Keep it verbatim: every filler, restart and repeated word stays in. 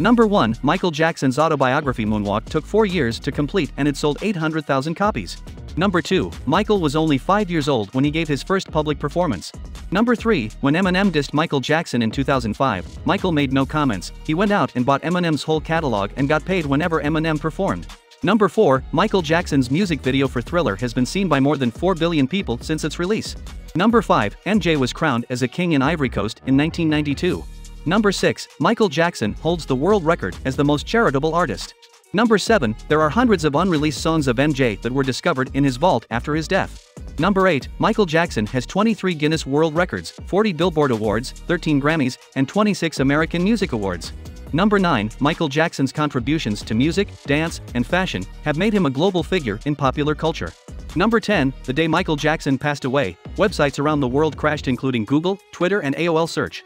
Number one. Michael Jackson's autobiography Moonwalk took four years to complete and it sold eight hundred thousand copies. Number two. Michael was only five years old when he gave his first public performance. Number three. When Eminem dissed Michael Jackson in two thousand five, Michael made no comments, he went out and bought Eminem's whole catalog and got paid whenever Eminem performed. Number four. Michael Jackson's music video for Thriller has been seen by more than four billion people since its release. Number five. M J was crowned as a king in Ivory Coast in nineteen ninety-two. Number six. Michael Jackson holds the world record as the most charitable artist. Number seven. There are hundreds of unreleased songs of M J that were discovered in his vault after his death. Number eight. Michael Jackson has twenty-three Guinness World Records, forty Billboard Awards, thirteen Grammys, and twenty-six American Music Awards. Number nine. Michael Jackson's contributions to music, dance, and fashion have made him a global figure in popular culture. Number ten. The day Michael Jackson passed away, websites around the world crashed including Google, Twitter and A O L search.